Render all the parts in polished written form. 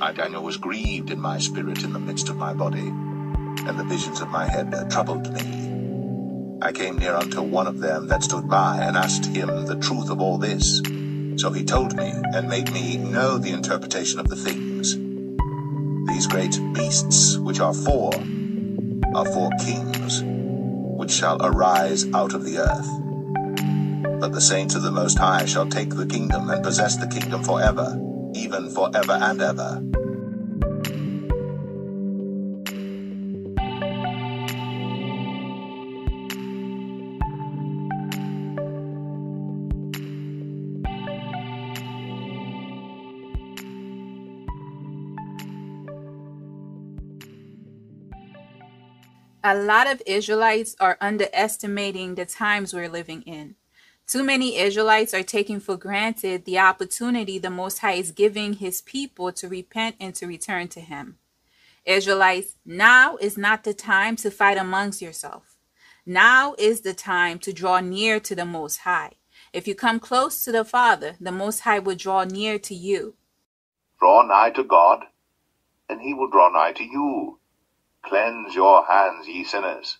I, Daniel, was grieved in my spirit in the midst of my body, and the visions of my head troubled me. I came near unto one of them that stood by, and asked him the truth of all this. So he told me, and made me know the interpretation of the things. These great beasts, which are four kings, which shall arise out of the earth. But the saints of the Most High shall take the kingdom, and possess the kingdom forever, even forever and ever. A lot of Israelites are underestimating the times we're living in. Too many Israelites are taking for granted the opportunity the Most High is giving his people to repent and to return to him. Israelites, now is not the time to fight amongst yourself. Now is the time to draw near to the Most High. If you come close to the Father, the Most High will draw near to you. Draw nigh to God, and he will draw nigh to you. Cleanse your hands, ye sinners,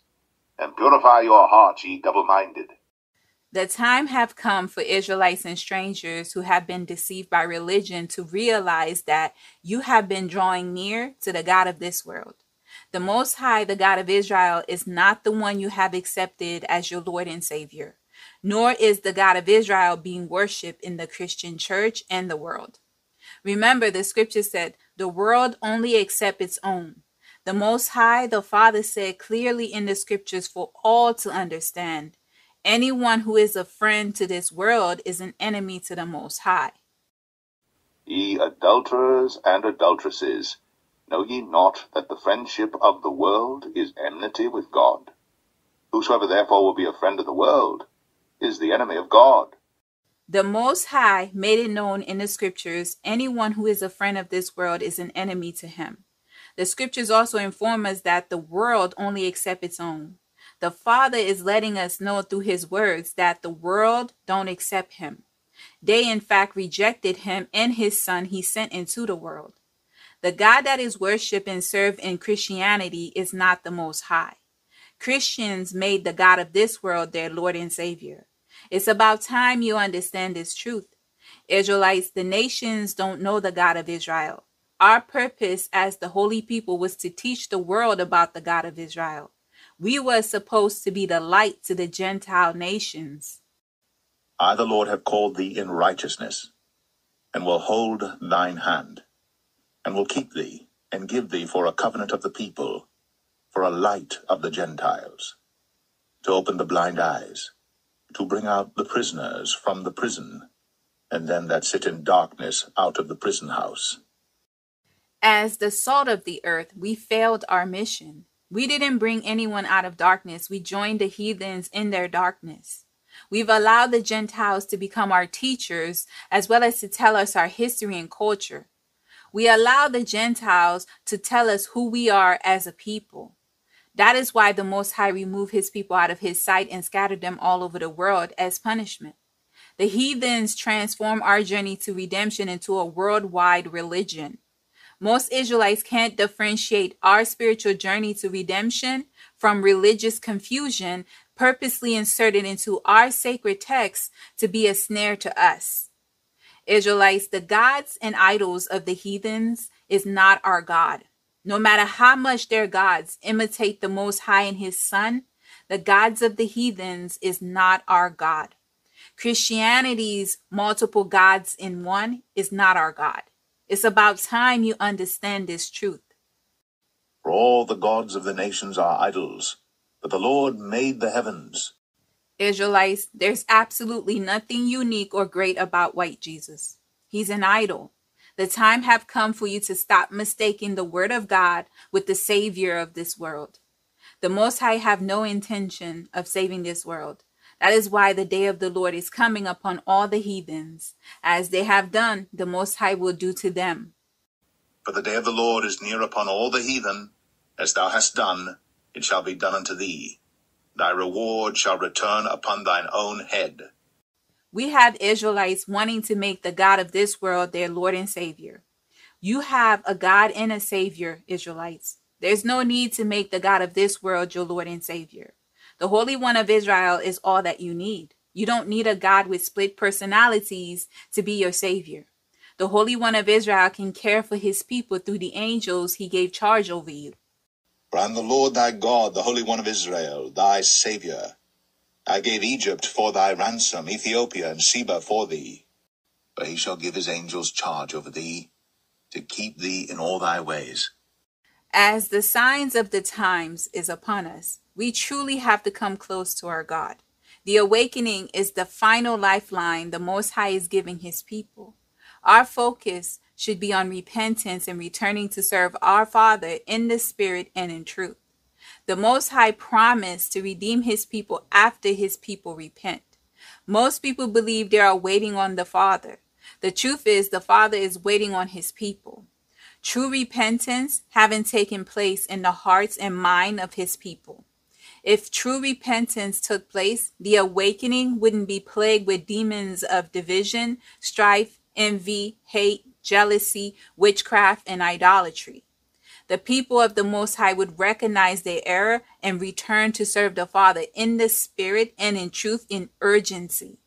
and purify your hearts, ye double-minded. The time have come for Israelites and strangers who have been deceived by religion to realize that you have been drawing near to the God of this world. The Most High, the God of Israel, is not the one you have accepted as your Lord and Savior, nor is the God of Israel being worshipped in the Christian church and the world. Remember, the scripture said, the world only accepts its own. The Most High, the Father, said clearly in the scriptures for all to understand, anyone who is a friend to this world is an enemy to the Most High. Ye adulterers and adulteresses, know ye not that the friendship of the world is enmity with God? Whosoever therefore will be a friend of the world is the enemy of God. The Most High made it known in the scriptures, anyone who is a friend of this world is an enemy to him. The scriptures also inform us that the world only accepts its own. The Father is letting us know through his words that the world don't accept him. They in fact rejected him and his son he sent into the world. The God that is worshipped and served in Christianity is not the Most High. Christians made the God of this world their Lord and Savior. It's about time you understand this truth. Israelites, the nations don't know the God of Israel. Our purpose as the holy people was to teach the world about the God of Israel. We were supposed to be the light to the Gentile nations. I, the Lord, have called thee in righteousness, and will hold thine hand, and will keep thee, and give thee for a covenant of the people, for a light of the Gentiles, to open the blind eyes, to bring out the prisoners from the prison, and them that sit in darkness out of the prison house. As the salt of the earth, we failed our mission. We didn't bring anyone out of darkness. We joined the heathens in their darkness. We've allowed the Gentiles to become our teachers, as well as to tell us our history and culture. We allow the Gentiles to tell us who we are as a people. That is why the Most High removed his people out of his sight and scattered them all over the world as punishment. The heathens transform our journey to redemption into a worldwide religion. Most Israelites can't differentiate our spiritual journey to redemption from religious confusion purposely inserted into our sacred texts to be a snare to us. Israelites, the gods and idols of the heathens is not our God. No matter how much their gods imitate the Most High and his Son, the gods of the heathens is not our God. Christianity's multiple gods in one is not our God. It's about time you understand this truth. For all the gods of the nations are idols, but the Lord made the heavens. Israelites, there's absolutely nothing unique or great about white Jesus. He's an idol. The time have come for you to stop mistaking the word of God with the Savior of this world. The Most High have no intention of saving this world. That is why the day of the Lord is coming upon all the heathens. As they have done, the Most High will do to them. For the day of the Lord is near upon all the heathen. As thou hast done, it shall be done unto thee. Thy reward shall return upon thine own head. We have Israelites wanting to make the God of this world their Lord and Savior. You have a God and a Savior, Israelites. There's no need to make the God of this world your Lord and Savior. The Holy One of Israel is all that you need. You don't need a God with split personalities to be your Savior. The Holy One of Israel can care for his people through the angels he gave charge over you. For I am the Lord thy God, the Holy One of Israel, thy Savior. I gave Egypt for thy ransom, Ethiopia and Sheba for thee. For he shall give his angels charge over thee, to keep thee in all thy ways. As the signs of the times is upon us, we truly have to come close to our God. The awakening is the final lifeline the Most High is giving his people. Our focus should be on repentance and returning to serve our Father in the Spirit and in truth. The Most High promised to redeem his people after his people repent. Most people believe they are waiting on the Father. The truth is, the Father is waiting on his people. True repentance having taken place in the hearts and mind of his people. If true repentance took place, the awakening wouldn't be plagued with demons of division, strife, envy, hate, jealousy, witchcraft, and idolatry. The people of the Most High would recognize their error and return to serve the Father in the Spirit and in truth in urgency.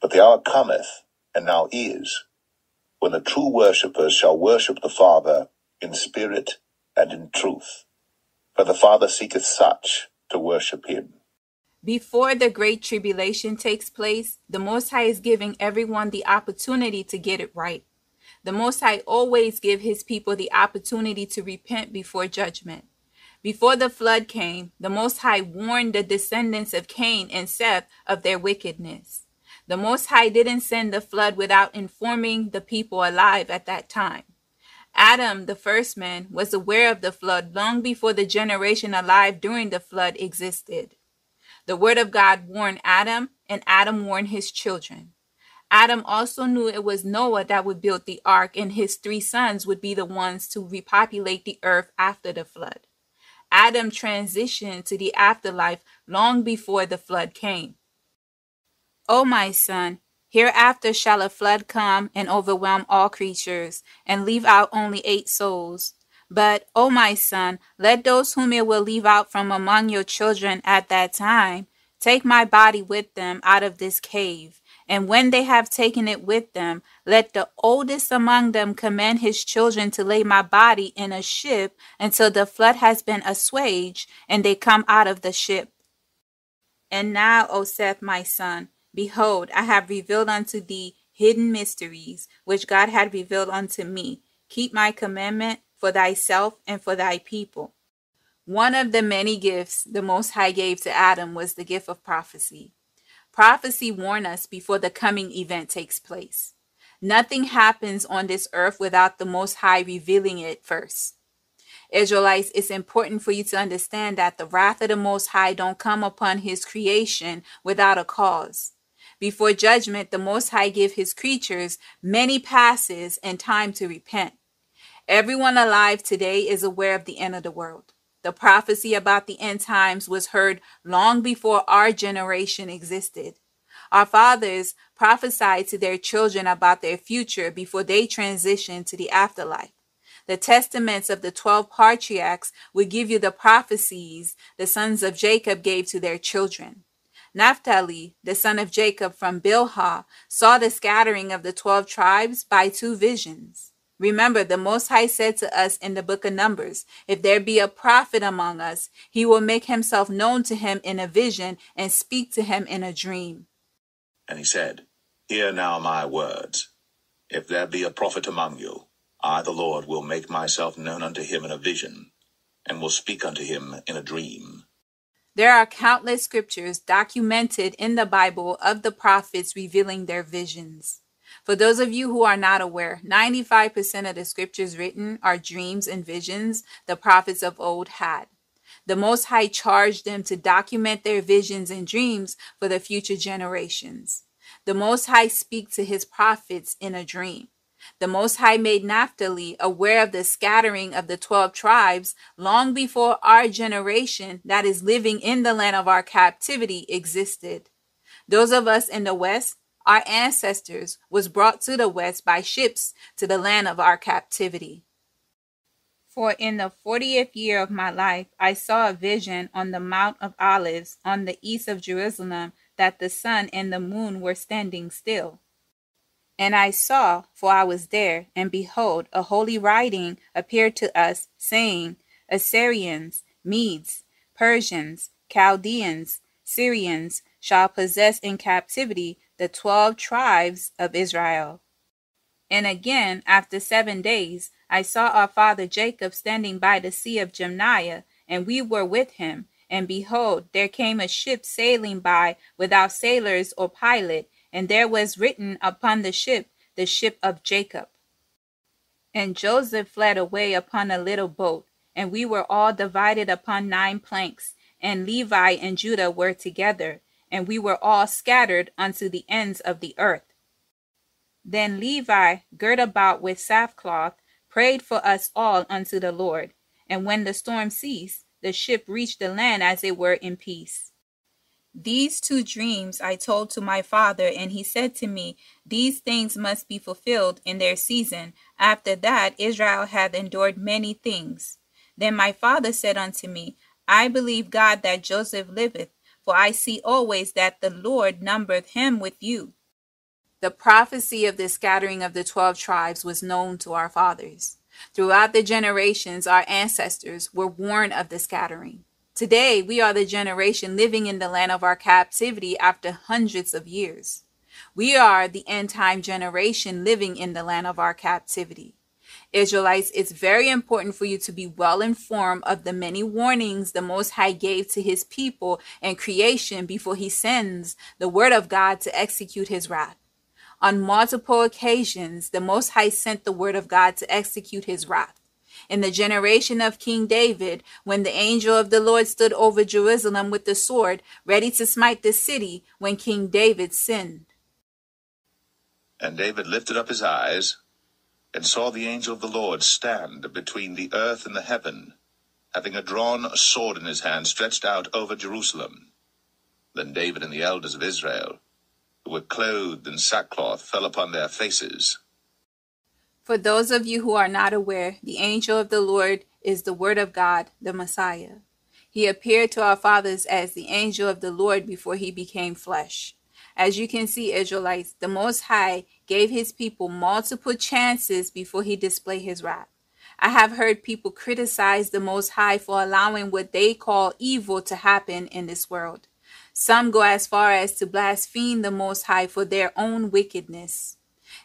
But the hour cometh, and now is, when the true worshippers shall worship the Father in spirit and in truth. For the Father seeketh such to worship him. Before the Great Tribulation takes place, the Most High is giving everyone the opportunity to get it right. The Most High always gives his people the opportunity to repent before judgment. Before the flood came, the Most High warned the descendants of Cain and Seth of their wickedness. The Most High didn't send the flood without informing the people alive at that time. Adam, the first man, was aware of the flood long before the generation alive during the flood existed. The Word of God warned Adam, and Adam warned his children. Adam also knew it was Noah that would build the ark, and his 3 sons would be the ones to repopulate the earth after the flood. Adam transitioned to the afterlife long before the flood came. O my son, hereafter shall a flood come and overwhelm all creatures, and leave out only 8 souls. But, O my son, let those whom it will leave out from among your children at that time take my body with them out of this cave. And when they have taken it with them, let the oldest among them command his children to lay my body in a ship until the flood has been assuaged, and they come out of the ship. And now, O Seth, my son, behold, I have revealed unto thee hidden mysteries, which God had revealed unto me. Keep my commandment for thyself and for thy people. One of the many gifts the Most High gave to Adam was the gift of prophecy. Prophecy warns us before the coming event takes place. Nothing happens on this earth without the Most High revealing it first. Israelites, it's important for you to understand that the wrath of the Most High don't come upon his creation without a cause. Before judgment, the Most High gives his creatures many passes and time to repent. Everyone alive today is aware of the end of the world. The prophecy about the end times was heard long before our generation existed. Our fathers prophesied to their children about their future before they transitioned to the afterlife. The testaments of the 12 patriarchs would give you the prophecies the sons of Jacob gave to their children. Naphtali, the son of Jacob from Bilhah, saw the scattering of the 12 tribes by 2 visions. Remember, the Most High said to us in the book of Numbers, if there be a prophet among us, he will make himself known to him in a vision and speak to him in a dream. And he said, hear now my words. If there be a prophet among you, I, the Lord, will make myself known unto him in a vision, and will speak unto him in a dream. There are countless scriptures documented in the Bible of the prophets revealing their visions. For those of you who are not aware, 95% of the scriptures written are dreams and visions the prophets of old had. The Most High charged them to document their visions and dreams for the future generations. The Most High speaks to his prophets in a dream. The Most High made Naphtali aware of the scattering of the 12 tribes long before our generation that is living in the land of our captivity existed. Those of us in the West, our ancestors was brought to the west by ships to the land of our captivity. For in the 40th year of my life, I saw a vision on the Mount of Olives on the east of Jerusalem, that the sun and the moon were standing still. And I saw, for I was there, and behold, a holy writing appeared to us, saying, Assyrians, Medes, Persians, Chaldeans, Syrians shall possess in captivity the 12 tribes of Israel. And again, after 7 days, I saw our father Jacob standing by the sea of Jamnia, and we were with him. And behold, there came a ship sailing by without sailors or pilot, and there was written upon the ship of Jacob. And Joseph fled away upon a little boat, and we were all divided upon 9 planks, and Levi and Judah were together, and we were all scattered unto the ends of the earth. Then Levi, girt about with sackcloth, prayed for us all unto the Lord. And when the storm ceased, the ship reached the land as it were in peace. These 2 dreams I told to my father, and he said to me, These things must be fulfilled in their season. After that, Israel hath endured many things. Then my father said unto me, I believe God that Joseph liveth, for I see always that the Lord numbereth him with you. The prophecy of the scattering of the 12 tribes was known to our fathers. Throughout the generations, our ancestors were warned of the scattering. Today, we are the generation living in the land of our captivity after hundreds of years. We are the end-time generation living in the land of our captivity. Israelites, it's very important for you to be well informed of the many warnings the Most High gave to his people and creation before he sends the word of God to execute his wrath. On multiple occasions, the Most High sent the word of God to execute his wrath. In the generation of King David, when the angel of the Lord stood over Jerusalem with the sword, ready to smite the city, when King David sinned. And David lifted up his eyes, and saw the angel of the Lord stand between the earth and the heaven, having a drawn sword in his hand stretched out over Jerusalem. Then David and the elders of Israel, were clothed in sackcloth, fell upon their faces. For those of you who are not aware, the angel of the Lord is the word of God, the Messiah. He appeared to our fathers as the angel of the Lord before he became flesh. As you can see, Israelites, the Most High gave his people multiple chances before he displayed his wrath. I have heard people criticize the Most High for allowing what they call evil to happen in this world. Some go as far as to blaspheme the Most High for their own wickedness.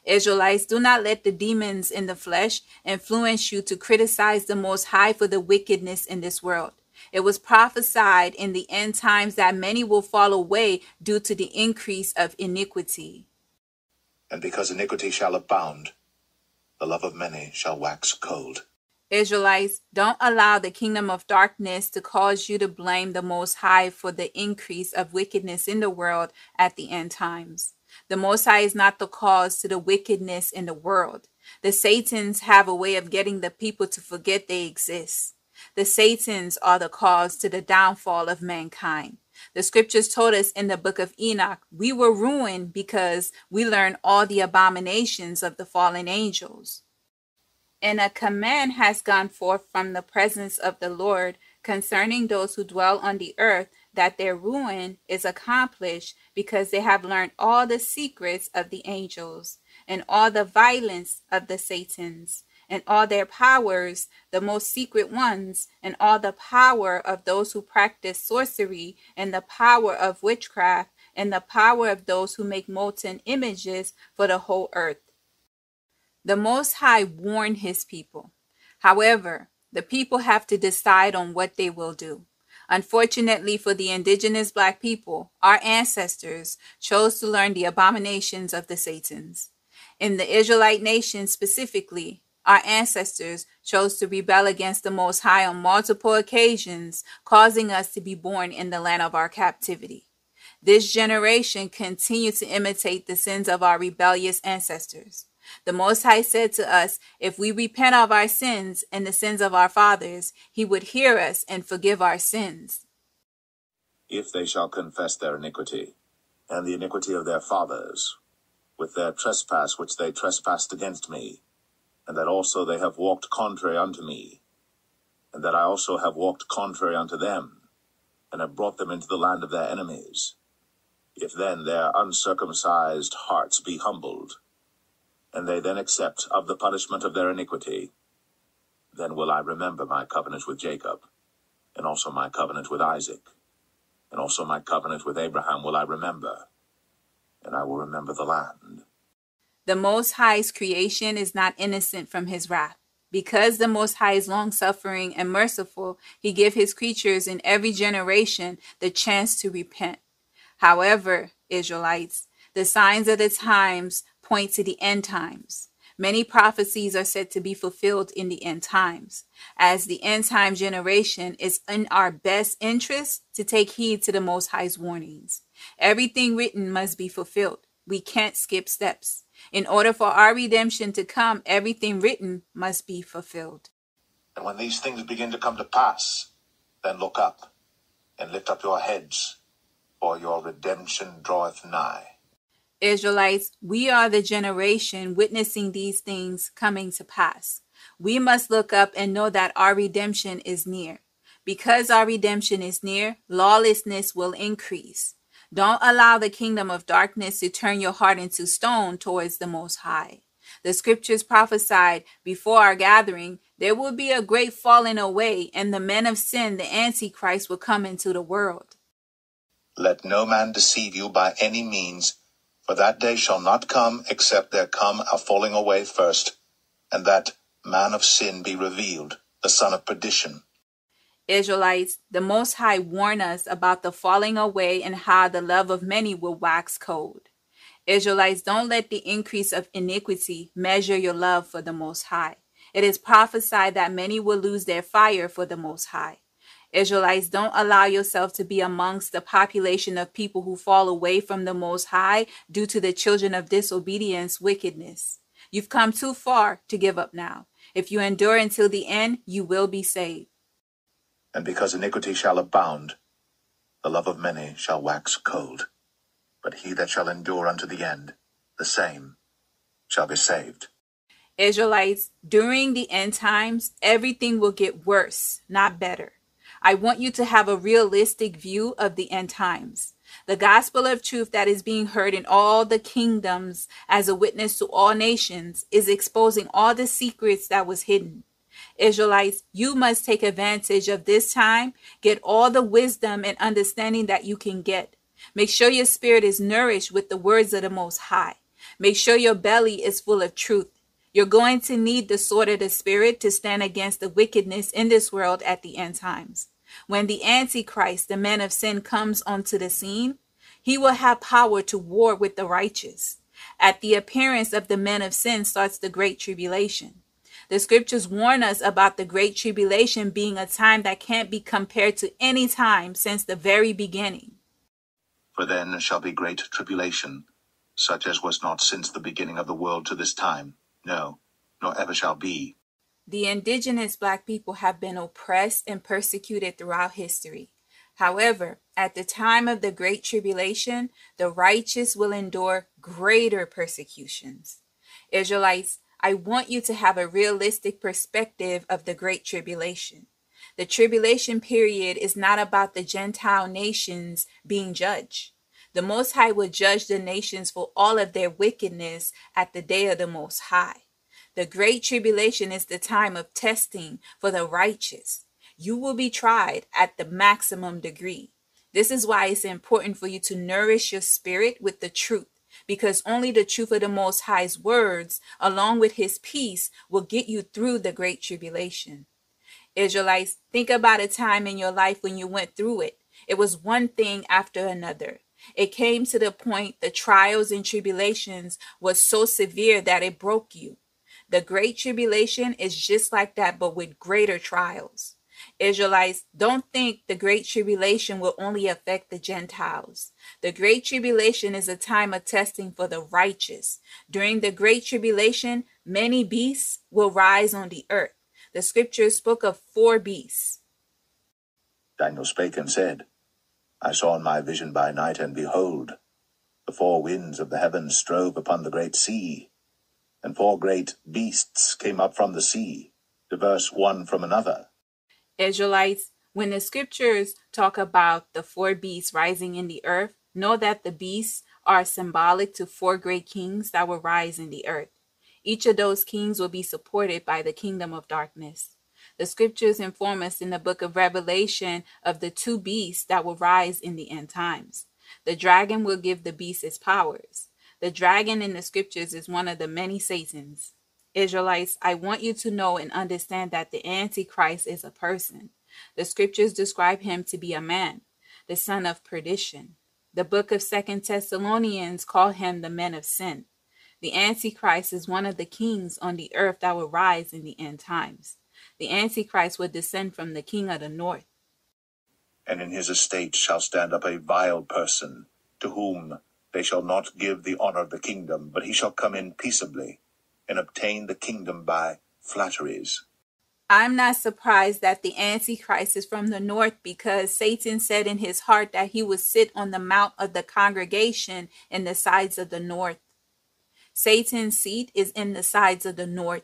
Israelites, do not let the demons in the flesh influence you to criticize the Most High for the wickedness in this world. It was prophesied in the end times that many will fall away due to the increase of iniquity. And because iniquity shall abound, the love of many shall wax cold. Israelites, don't allow the kingdom of darkness to cause you to blame the Most High for the increase of wickedness in the world at the end times. The Most High is not the cause to the wickedness in the world. The Satans have a way of getting the people to forget they exist. The Satans are the cause to the downfall of mankind. The scriptures told us in the book of Enoch, we were ruined because we learned all the abominations of the fallen angels. And a command has gone forth from the presence of the Lord concerning those who dwell on the earth, that their ruin is accomplished, because they have learned all the secrets of the angels, and all the violence of the Satans, and all their powers, the most secret ones, and all the power of those who practice sorcery, and the power of witchcraft, and the power of those who make molten images for the whole earth. The Most High warned his people. However, the people have to decide on what they will do. Unfortunately for the indigenous black people, our ancestors chose to learn the abominations of the Satans. In the Israelite nation specifically, our ancestors chose to rebel against the Most High on multiple occasions, causing us to be born in the land of our captivity. This generation continued to imitate the sins of our rebellious ancestors. The Most High said to us, if we repent of our sins and the sins of our fathers, he would hear us and forgive our sins. If they shall confess their iniquity and the iniquity of their fathers, with their trespass which they trespassed against me, and that also they have walked contrary unto me, and that I also have walked contrary unto them, and have brought them into the land of their enemies. If then their uncircumcised hearts be humbled, and they then accept of the punishment of their iniquity, then will I remember my covenant with Jacob, and also my covenant with Isaac, and also my covenant with Abraham will I remember, and I will remember the land. The Most High's creation is not innocent from his wrath. Because the Most High is long-suffering and merciful, he gives his creatures in every generation the chance to repent. However, Israelites, the signs of the times point to the end times. Many prophecies are said to be fulfilled in the end times. As the end time generation, it's in our best interest to take heed to the Most High's warnings. Everything written must be fulfilled. We can't skip steps. In order for our redemption to come, everything written must be fulfilled. And when these things begin to come to pass, then look up and lift up your heads, for your redemption draweth nigh. Israelites, we are the generation witnessing these things coming to pass. We must look up and know that our redemption is near. Because our redemption is near, lawlessness will increase. Don't allow the kingdom of darkness to turn your heart into stone towards the Most High. The scriptures prophesied before our gathering, there will be a great falling away, and the men of sin, the Antichrist, will come into the world. Let no man deceive you by any means, for that day shall not come except there come a falling away first, and that man of sin be revealed, the son of perdition. Israelites, the Most High warned us about the falling away and how the love of many will wax cold. Israelites, don't let the increase of iniquity measure your love for the Most High. It is prophesied that many will lose their fire for the Most High. Israelites, don't allow yourself to be amongst the population of people who fall away from the Most High due to the children of disobedience, wickedness. You've come too far to give up now. If you endure until the end, you will be saved. And because iniquity shall abound, the love of many shall wax cold. But he that shall endure unto the end, the same shall be saved. Israelites, during the end times, everything will get worse, not better. I want you to have a realistic view of the end times. The gospel of truth that is being heard in all the kingdoms as a witness to all nations is exposing all the secrets that was hidden. Israelites, you must take advantage of this time. Get all the wisdom and understanding that you can get. Make sure your spirit is nourished with the words of the Most High. Make sure your belly is full of truth. You're going to need the sword of the Spirit to stand against the wickedness in this world at the end times. When the Antichrist, the man of sin, comes onto the scene, he will have power to war with the righteous. At the appearance of the man of sin starts the Great Tribulation. The scriptures warn us about the Great Tribulation being a time that can't be compared to any time since the very beginning. For then shall be great tribulation, such as was not since the beginning of the world to this time, no, nor ever shall be. The indigenous Black people have been oppressed and persecuted throughout history. However, at the time of the Great Tribulation, the righteous will endure greater persecutions. Israelites, I want you to have a realistic perspective of the Great Tribulation. The tribulation period is not about the Gentile nations being judged. The Most High will judge the nations for all of their wickedness at the day of the Most High. The Great Tribulation is the time of testing for the righteous. You will be tried at the maximum degree. This is why it's important for you to nourish your spirit with the truth, because only the truth of the Most High's words, along with his peace, will get you through the Great Tribulation. Israelites, think about a time in your life when you went through it. It was one thing after another. It came to the point the trials and tribulations was so severe that it broke you. The Great Tribulation is just like that, but with greater trials. Israelites, don't think the Great Tribulation will only affect the Gentiles. The Great Tribulation is a time of testing for the righteous. During the Great Tribulation, many beasts will rise on the earth. The scriptures spoke of 4 beasts. Daniel spake and said, I saw in my vision by night, and behold, The four winds of the heavens strove upon the great sea, and four great beasts came up from the sea, diverse one from another. Israelites, when the scriptures talk about the four beasts rising in the earth, know that the beasts are symbolic to four great kings that will rise in the earth. Each of those kings will be supported by the kingdom of darkness. The scriptures inform us in the book of Revelation of the two beasts that will rise in the end times. The dragon will give the beast its powers. The dragon in the scriptures is one of the many Satans. Israelites, I want you to know and understand that the Antichrist is a person. The scriptures describe him to be a man, the son of perdition. The book of 2 Thessalonians call him the man of sin. The Antichrist is one of the kings on the earth that will rise in the end times. The Antichrist will descend from the king of the north. And in his estate shall stand up a vile person, to whom they shall not give the honor of the kingdom, but he shall come in peaceably and obtain the kingdom by flatteries. I'm not surprised that the Antichrist is from the north, because Satan said in his heart that he would sit on the mount of the congregation in the sides of the north. Satan's seat is in the sides of the north.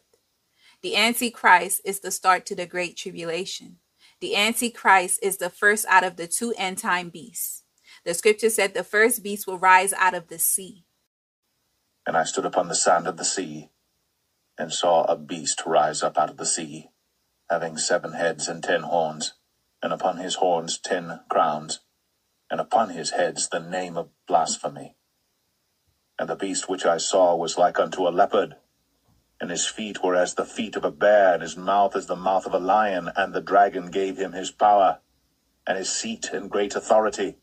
The Antichrist is the start to the great tribulation. The Antichrist is the first out of the two end-time beasts. The scripture said the first beast will rise out of the sea. And I stood upon the sand of the sea, and saw a beast rise up out of the sea, having 7 heads and 10 horns, and upon his horns 10 crowns, and upon his heads the name of blasphemy. And the beast which I saw was like unto a leopard, and his feet were as the feet of a bear, and his mouth as the mouth of a lion, and the dragon gave him his power, and his seat and great authority.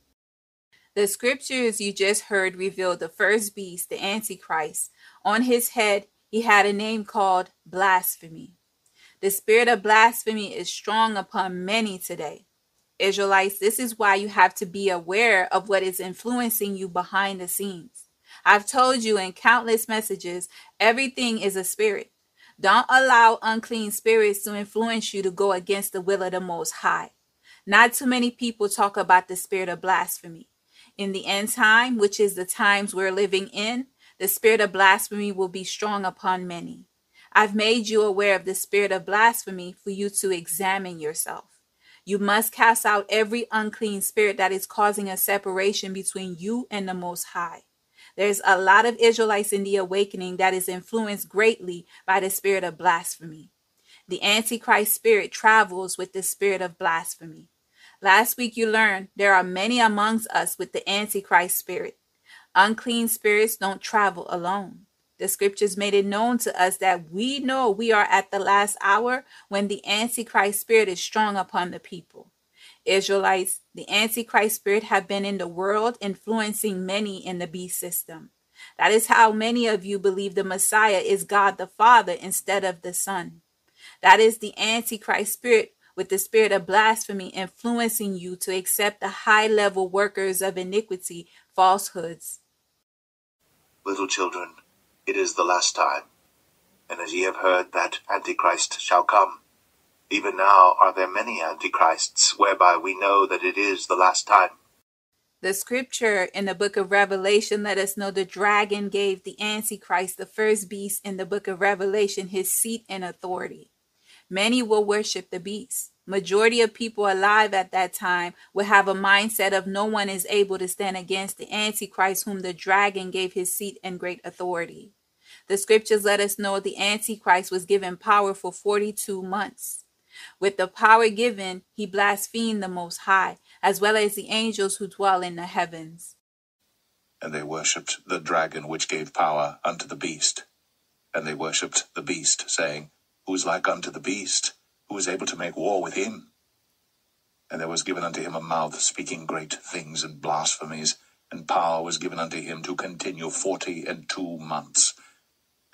The scriptures you just heard reveal the first beast, the Antichrist. On his head, he had a name called blasphemy. The spirit of blasphemy is strong upon many today. Israelites, this is why you have to be aware of what is influencing you behind the scenes. I've told you in countless messages, everything is a spirit. Don't allow unclean spirits to influence you to go against the will of the Most High. Not too many people talk about the spirit of blasphemy. In the end time, which is the times we're living in, the spirit of blasphemy will be strong upon many. I've made you aware of the spirit of blasphemy for you to examine yourself. You must cast out every unclean spirit that is causing a separation between you and the Most High. There's a lot of Israelites in the awakening that is influenced greatly by the spirit of blasphemy. The Antichrist spirit travels with the spirit of blasphemy. Last week you learned there are many amongst us with the Antichrist spirit. Unclean spirits don't travel alone. The scriptures made it known to us that we know we are at the last hour when the Antichrist spirit is strong upon the people. Israelites, the Antichrist spirit have been in the world influencing many in the beast system. That is how many of you believe the Messiah is God the Father instead of the Son. That is the Antichrist spirit with the spirit of blasphemy influencing you to accept the high-level workers of iniquity, falsehoods. Little children, it is the last time, and as ye have heard that Antichrist shall come, even now are there many Antichrists, whereby we know that it is the last time. The scripture in the book of Revelation let us know the dragon gave the Antichrist, the first beast in the book of Revelation, his seat and authority. Many will worship the beast. Majority of people alive at that time will have a mindset of no one is able to stand against the Antichrist, whom the dragon gave his seat and great authority. The scriptures let us know the Antichrist was given power for 42 months. With the power given, he blasphemed the Most High, as well as the angels who dwell in the heavens. And they worshipped the dragon which gave power unto the beast. And they worshipped the beast, saying, Who is like unto the beast, who is able to make war with him? And there was given unto him a mouth speaking great things and blasphemies, and power was given unto him to continue 42 months.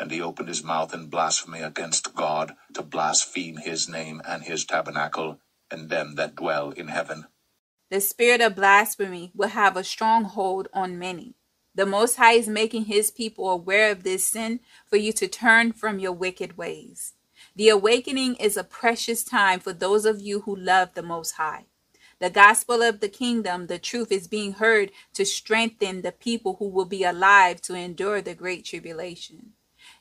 And he opened his mouth in blasphemy against God, to blaspheme his name and his tabernacle, and them that dwell in heaven. The spirit of blasphemy will have a strong hold on many. The Most High is making his people aware of this sin for you to turn from your wicked ways. The awakening is a precious time for those of you who love the Most High. The gospel of the kingdom, the truth, is being heard to strengthen the people who will be alive to endure the great tribulation.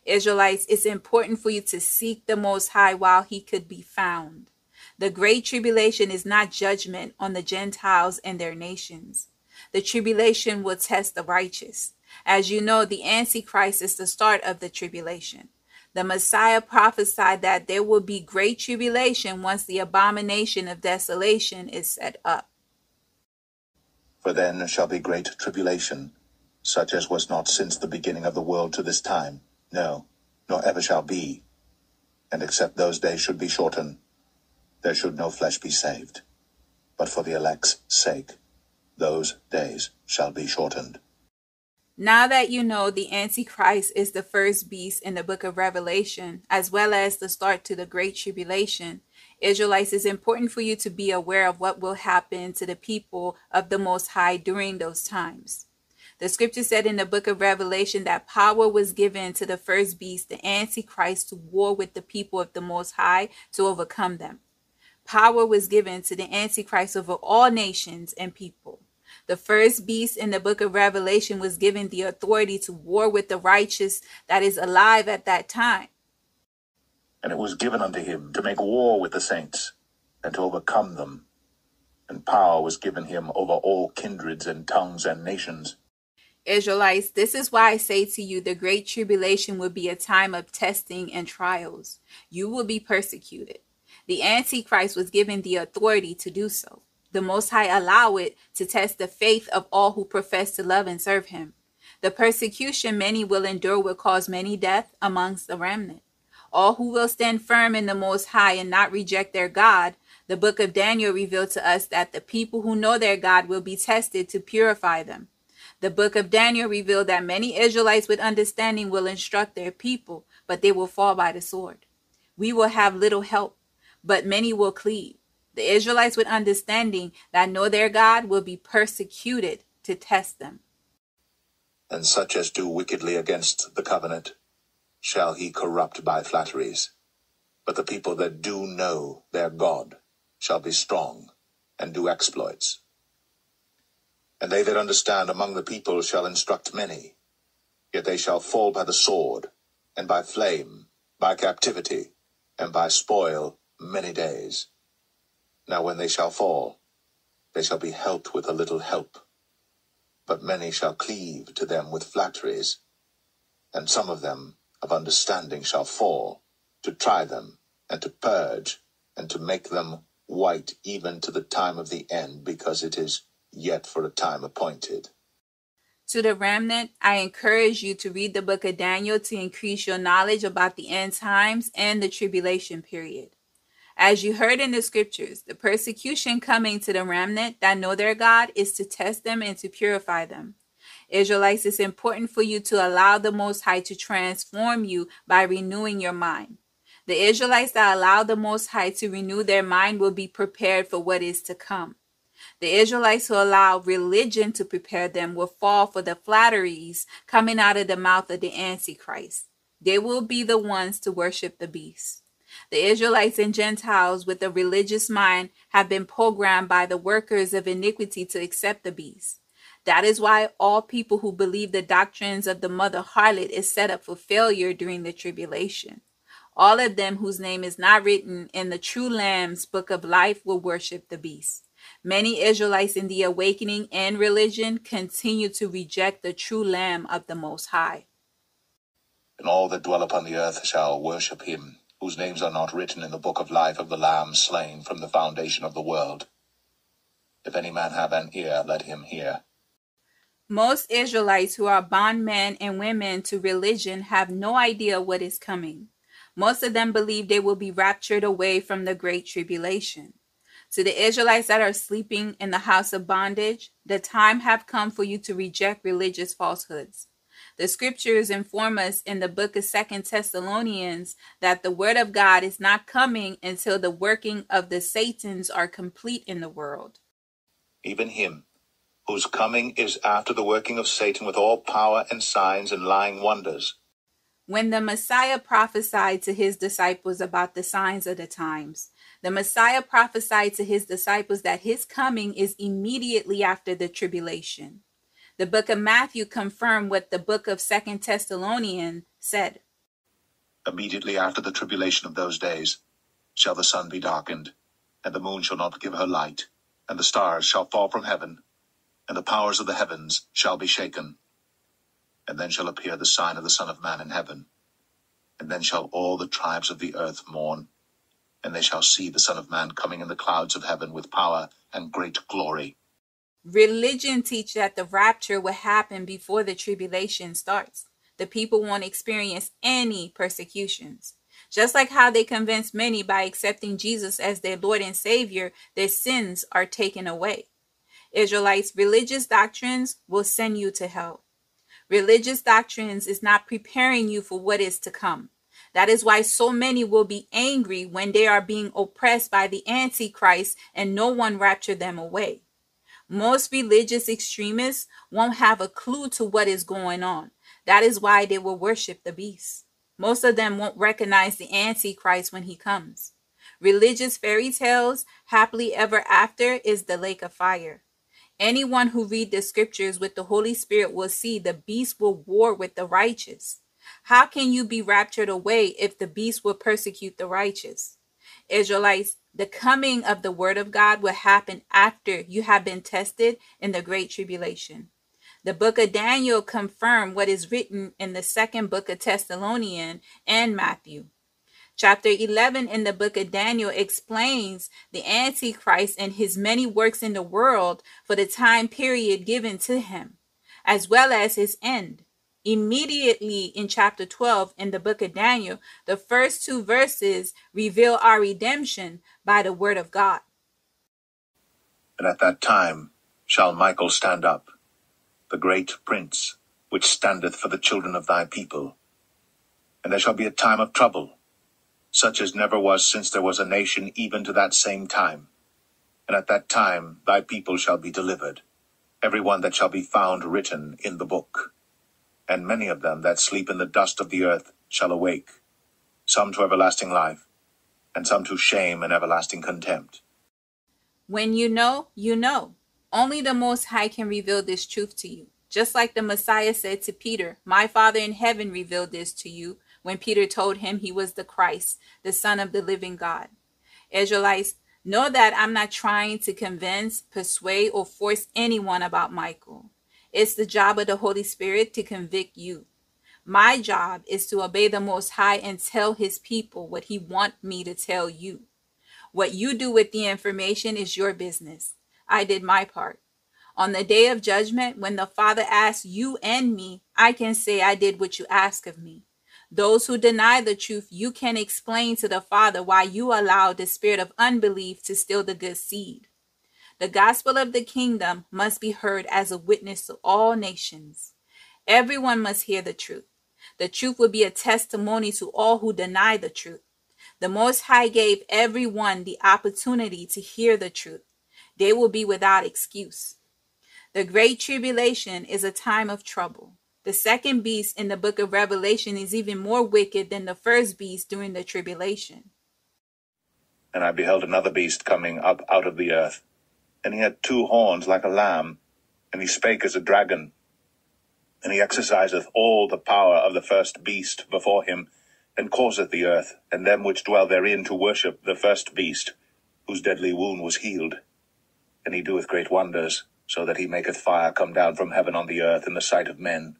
Israelites, it's important for you to seek the Most High while he could be found. The great tribulation is not judgment on the Gentiles and their nations. The tribulation will test the righteous. As you know, the Antichrist is the start of the tribulation. The Messiah prophesied that there will be great tribulation once the abomination of desolation is set up. For then shall be great tribulation, such as was not since the beginning of the world to this time, no, nor ever shall be. And except those days should be shortened, there should no flesh be saved. But for the elect's sake, those days shall be shortened. Now that you know the Antichrist is the first beast in the book of Revelation, as well as the start to the Great Tribulation, Israelites, it's important for you to be aware of what will happen to the people of the Most High during those times. The scripture said in the book of Revelation that power was given to the first beast, the Antichrist, to war with the people of the Most High to overcome them. Power was given to the Antichrist over all nations and people. The first beast in the book of Revelation was given the authority to war with the righteous that is alive at that time. And it was given unto him to make war with the saints and to overcome them. And power was given him over all kindreds and tongues and nations. Israelites, this is why I say to you, the great tribulation will be a time of testing and trials. You will be persecuted. The Antichrist was given the authority to do so. The Most High allow it to test the faith of all who profess to love and serve him. The persecution many will endure will cause many deaths amongst the remnant. All who will stand firm in the Most High and not reject their God, the book of Daniel revealed to us that the people who know their God will be tested to purify them. The book of Daniel revealed that many Israelites with understanding will instruct their people, but they will fall by the sword. We will have little help, but many will cleave. The Israelites with understanding that know their God will be persecuted to test them. And such as do wickedly against the covenant shall he corrupt by flatteries. But the people that do know their God shall be strong and do exploits. And they that understand among the people shall instruct many. Yet they shall fall by the sword, and by flame, by captivity, and by spoil many days. Now when they shall fall, they shall be helped with a little help. But many shall cleave to them with flatteries, and some of them of understanding shall fall, to try them, and to purge, and to make them white even to the time of the end, because it is yet for a time appointed. To the remnant, I encourage you to read the book of Daniel to increase your knowledge about the end times and the tribulation period. As you heard in the scriptures, the persecution coming to the remnant that know their God is to test them and to purify them. Israelites, it's important for you to allow the Most High to transform you by renewing your mind. The Israelites that allow the Most High to renew their mind will be prepared for what is to come. The Israelites who allow religion to prepare them will fall for the flatteries coming out of the mouth of the Antichrist. They will be the ones to worship the beast. The Israelites and Gentiles with a religious mind have been programmed by the workers of iniquity to accept the beast. That is why all people who believe the doctrines of the mother harlot is set up for failure during the tribulation. All of them whose name is not written in the true Lamb's book of life will worship the beast. Many Israelites in the awakening and religion continue to reject the true Lamb of the Most High. And all that dwell upon the earth shall worship him, whose names are not written in the book of life of the Lamb slain from the foundation of the world. If any man have an ear, let him hear. Most Israelites who are bondmen and women to religion have no idea what is coming. Most of them believe they will be raptured away from the great tribulation. To the Israelites that are sleeping in the house of bondage, the time have come for you to reject religious falsehoods. The scriptures inform us in the book of 2 Thessalonians that the word of God is not coming until the working of the Satans are complete in the world. Even him, whose coming is after the working of Satan with all power and signs and lying wonders. When the Messiah prophesied to his disciples about the signs of the times, the Messiah prophesied to his disciples that his coming is immediately after the tribulation. The book of Matthew confirmed what the book of 2 Thessalonians said. Immediately after the tribulation of those days shall the sun be darkened, and the moon shall not give her light, and the stars shall fall from heaven, and the powers of the heavens shall be shaken. And then shall appear the sign of the Son of Man in heaven. And then shall all the tribes of the earth mourn, and they shall see the Son of Man coming in the clouds of heaven with power and great glory. Religion teaches that the rapture will happen before the tribulation starts. The people won't experience any persecutions. Just like how they convince many by accepting Jesus as their Lord and Savior, their sins are taken away. Israelites, religious doctrines will send you to hell. Religious doctrines is not preparing you for what is to come. That is why so many will be angry when they are being oppressed by the Antichrist and no one raptured them away. Most religious extremists won't have a clue to what is going on. That is why they will worship the beast. Most of them won't recognize the Antichrist when he comes. Religious fairy tales, happily ever after, is the lake of fire. Anyone who reads the scriptures with the Holy Spirit will see the beast will war with the righteous. How can you be raptured away if the beast will persecute the righteous? Israelites, the coming of the word of God will happen after you have been tested in the great tribulation. The book of Daniel confirmed what is written in the second book of Thessalonians and Matthew. Chapter 11 in the book of Daniel explains the Antichrist and his many works in the world for the time period given to him, as well as his end. Immediately in chapter 12 in the book of Daniel, the first two verses reveal our redemption by the word of God. And at that time shall Michael stand up, the great prince, which standeth for the children of thy people. And there shall be a time of trouble, such as never was since there was a nation even to that same time. And at that time thy people shall be delivered, every one that shall be found written in the book. And many of them that sleep in the dust of the earth shall awake, some to everlasting life, and some to shame and everlasting contempt. When you know, you know. Only the Most High can reveal this truth to you. Just like the Messiah said to Peter, my Father in heaven revealed this to you, when Peter told him he was the Christ, the Son of the living God. Israelites, know that I'm not trying to convince, persuade, or force anyone about Michael. It's the job of the Holy Spirit to convict you. My job is to obey the Most High and tell his people what he wants me to tell you. What you do with the information is your business. I did my part. On the day of judgment, when the Father asks you and me, I can say I did what you ask of me. Those who deny the truth, you can explain to the Father why you allowed the spirit of unbelief to steal the good seed. The gospel of the kingdom must be heard as a witness to all nations. Everyone must hear the truth. The truth will be a testimony to all who deny the truth. The Most High gave everyone the opportunity to hear the truth. They will be without excuse. The great tribulation is a time of trouble. The second beast in the book of Revelation is even more wicked than the first beast during the tribulation. And I beheld another beast coming up out of the earth, and he had two horns like a lamb, and he spake as a dragon. And he exerciseth all the power of the first beast before him, and causeth the earth, and them which dwell therein, to worship the first beast, whose deadly wound was healed. And he doeth great wonders, so that he maketh fire come down from heaven on the earth in the sight of men,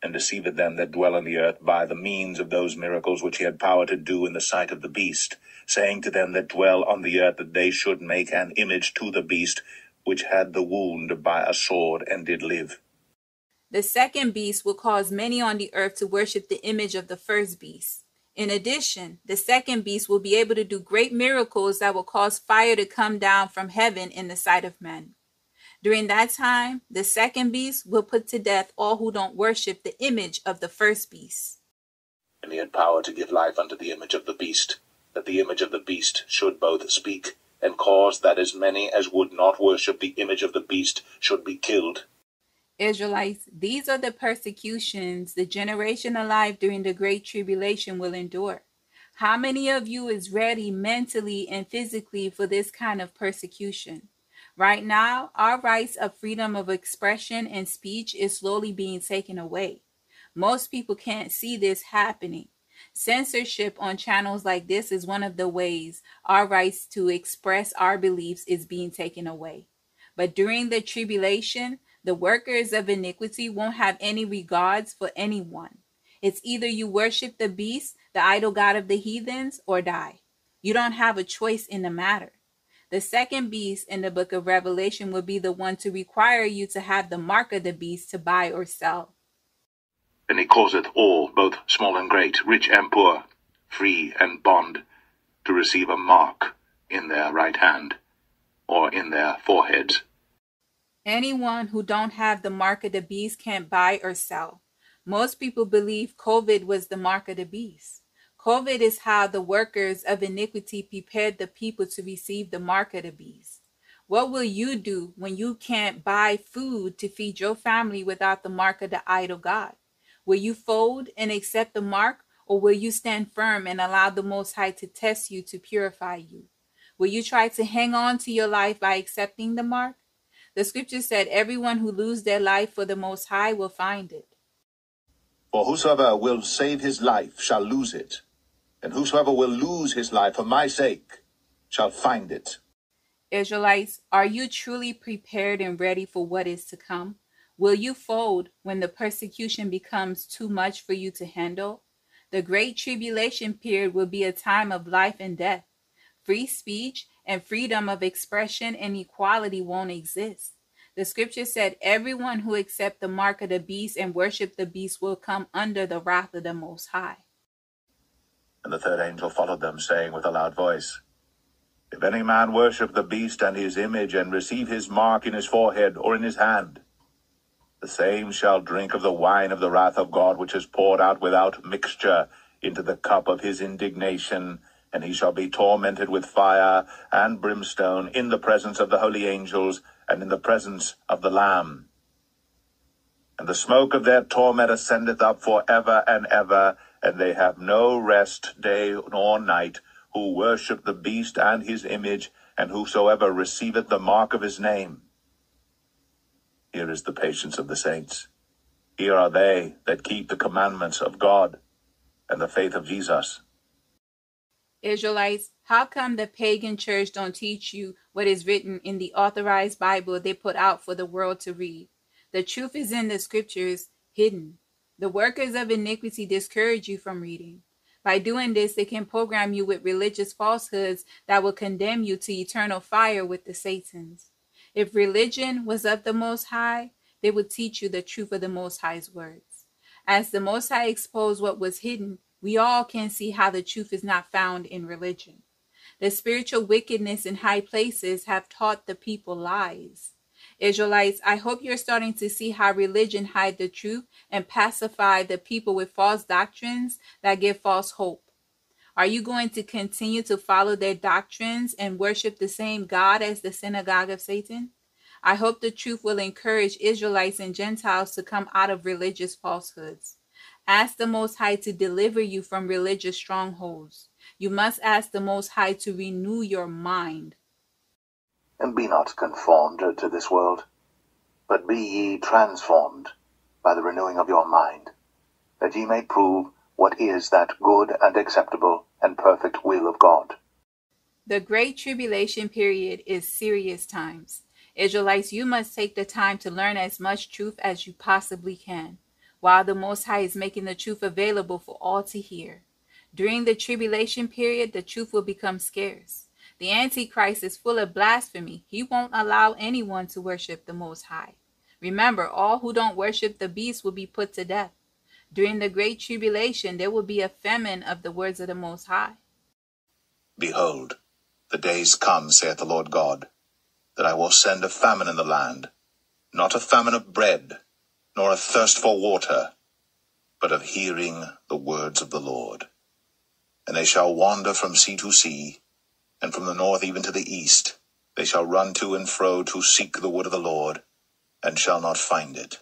and deceiveth them that dwell on the earth by the means of those miracles which he had power to do in the sight of the beast, saying to them that dwell on the earth that they should make an image to the beast, which had the wound by a sword and did live. The second beast will cause many on the earth to worship the image of the first beast. In addition, the second beast will be able to do great miracles that will cause fire to come down from heaven in the sight of men. During that time, the second beast will put to death all who don't worship the image of the first beast. And he had power to give life unto the image of the beast, that the image of the beast should both speak, and cause that as many as would not worship the image of the beast should be killed. Israelites, these are the persecutions the generation alive during the Great Tribulation will endure. How many of you is ready mentally and physically for this kind of persecution? Right now, our rights of freedom of expression and speech is slowly being taken away. Most people can't see this happening. Censorship on channels like this is one of the ways our rights to express our beliefs is being taken away. But during the tribulation, the workers of iniquity won't have any regards for anyone. It's either you worship the beast, the idol god of the heathens, or die. You don't have a choice in the matter. The second beast in the book of Revelation will be the one to require you to have the mark of the beast to buy or sell. And he causeth all, both small and great, rich and poor, free and bond, to receive a mark in their right hand or in their foreheads. Anyone who don't have the mark of the beast can't buy or sell. Most people believe COVID was the mark of the beast. COVID is how the workers of iniquity prepared the people to receive the mark of the beast. What will you do when you can't buy food to feed your family without the mark of the idol god? Will you fold and accept the mark, or will you stand firm and allow the Most High to test you to purify you? Will you try to hang on to your life by accepting the mark? The scripture said, everyone who loses their life for the Most High will find it. For whosoever will save his life shall lose it, and whosoever will lose his life for my sake shall find it. Israelites, are you truly prepared and ready for what is to come? Will you fold when the persecution becomes too much for you to handle? The Great Tribulation period will be a time of life and death. Free speech and freedom of expression and equality won't exist. The scripture said everyone who accepts the mark of the beast and worship the beast will come under the wrath of the Most High. And the third angel followed them, saying with a loud voice, If any man worship the beast and his image and receive his mark in his forehead or in his hand, the same shall drink of the wine of the wrath of God, which is poured out without mixture into the cup of his indignation, and he shall be tormented with fire and brimstone in the presence of the holy angels and in the presence of the Lamb. And the smoke of their torment ascendeth up for ever and ever, and they have no rest day nor night, who worship the beast and his image, and whosoever receiveth the mark of his name. Here is the patience of the saints. Here are they that keep the commandments of God and the faith of Jesus. Israelites, how come the pagan church don't teach you what is written in the authorized Bible they put out for the world to read? The truth is in the scriptures, hidden. The workers of iniquity discourage you from reading. By doing this, they can program you with religious falsehoods that will condemn you to eternal fire with the Satans. If religion was of the Most High, they would teach you the truth of the Most High's words. As the Most High exposed what was hidden, we all can see how the truth is not found in religion. The spiritual wickedness in high places have taught the people lies. Israelites, I hope you're starting to see how religion hide the truth and pacify the people with false doctrines that give false hope. Are you going to continue to follow their doctrines and worship the same God as the synagogue of Satan? I hope the truth will encourage Israelites and Gentiles to come out of religious falsehoods. Ask the Most High to deliver you from religious strongholds. You must ask the Most High to renew your mind. And be not conformed to this world, but be ye transformed by the renewing of your mind, that ye may prove what is that good and acceptable and perfect will of God. The Great Tribulation period is serious times. Israelites, you must take the time to learn as much truth as you possibly can, while the Most High is making the truth available for all to hear. During the tribulation period, the truth will become scarce. The Antichrist is full of blasphemy. He won't allow anyone to worship the Most High. Remember, all who don't worship the beast will be put to death. During the Great Tribulation, there will be a famine of the words of the Most High. Behold, the days come, saith the Lord God, that I will send a famine in the land, not a famine of bread, nor a thirst for water, but of hearing the words of the Lord. And they shall wander from sea to sea, and from the north even to the east. They shall run to and fro to seek the word of the Lord, and shall not find it.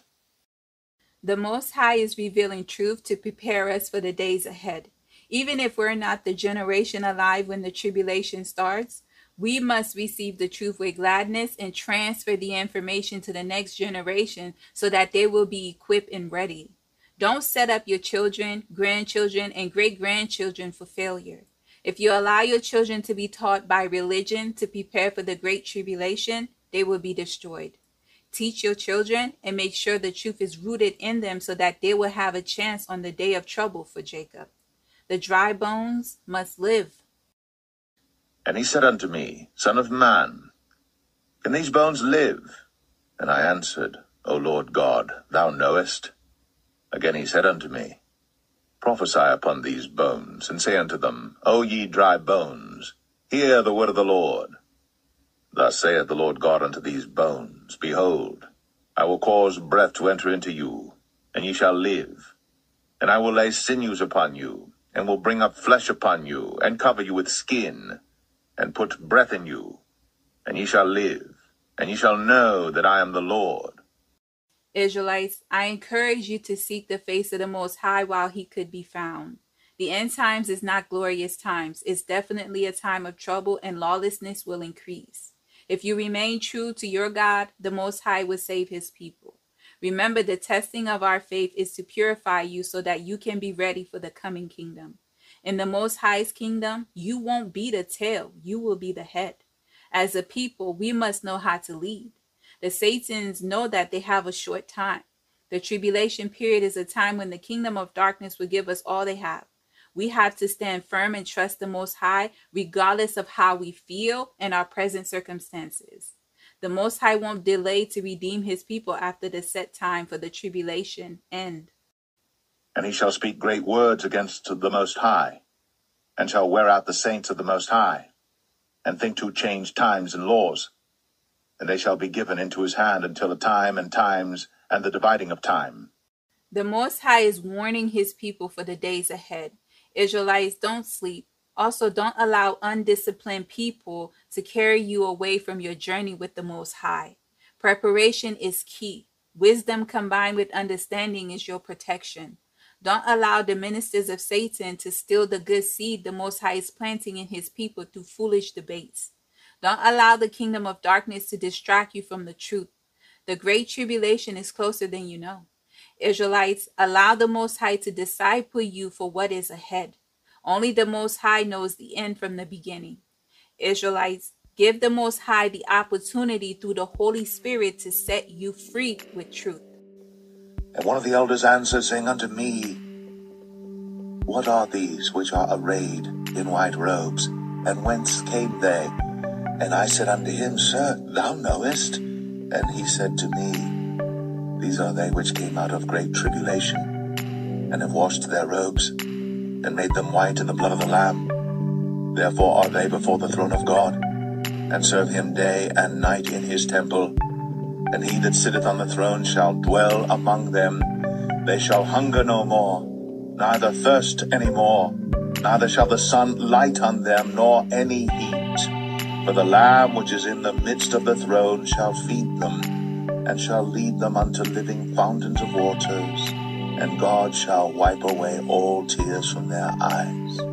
The Most High is revealing truth to prepare us for the days ahead. Even if we're not the generation alive when the tribulation starts, we must receive the truth with gladness and transfer the information to the next generation so that they will be equipped and ready. Don't set up your children, grandchildren, and great-grandchildren for failure. If you allow your children to be taught by religion to prepare for the great tribulation, they will be destroyed. Teach your children and make sure the truth is rooted in them so that they will have a chance on the day of trouble for Jacob. The dry bones must live. And he said unto me, Son of man, can these bones live? And I answered, O Lord God, thou knowest. Again he said unto me, Prophesy upon these bones, and say unto them, O ye dry bones, hear the word of the Lord. Thus saith the Lord God unto these bones, Behold, I will cause breath to enter into you, and ye shall live. And I will lay sinews upon you, and will bring up flesh upon you, and cover you with skin, and put breath in you, and ye shall live, and ye shall know that I am the Lord. Israelites, I encourage you to seek the face of the Most High while he could be found. The end times is not glorious times. It's definitely a time of trouble, and lawlessness will increase. If you remain true to your God, the Most High will save his people. Remember, the testing of our faith is to purify you so that you can be ready for the coming kingdom. In the Most High's kingdom, you won't be the tail, you will be the head. As a people, we must know how to lead. The Satans know that they have a short time. The tribulation period is a time when the kingdom of darkness will give us all they have. We have to stand firm and trust the Most High, regardless of how we feel and our present circumstances. The Most High won't delay to redeem his people after the set time for the tribulation end. And he shall speak great words against the Most High, and shall wear out the saints of the Most High, and think to change times and laws. And they shall be given into his hand until a time and times and the dividing of time. The Most High is warning his people for the days ahead. Israelites, don't sleep. Also, don't allow undisciplined people to carry you away from your journey with the Most High. Preparation is key. Wisdom combined with understanding is your protection. Don't allow the ministers of Satan to steal the good seed the Most High is planting in his people through foolish debates. Don't allow the kingdom of darkness to distract you from the truth. The great tribulation is closer than you know. Israelites, allow the Most High to disciple you for what is ahead. Only the Most High knows the end from the beginning. Israelites, give the Most High the opportunity through the Holy Spirit to set you free with truth. And one of the elders answered, saying unto me, What are these which are arrayed in white robes, and whence came they? And I said unto him, Sir, thou knowest. And he said to me, These are they which came out of great tribulation, and have washed their robes, and made them white in the blood of the Lamb. Therefore are they before the throne of God, and serve him day and night in his temple. And he that sitteth on the throne shall dwell among them. They shall hunger no more, neither thirst any more, neither shall the sun light on them, nor any heat. For the Lamb which is in the midst of the throne shall feed them, and shall lead them unto living fountains of waters, and God shall wipe away all tears from their eyes.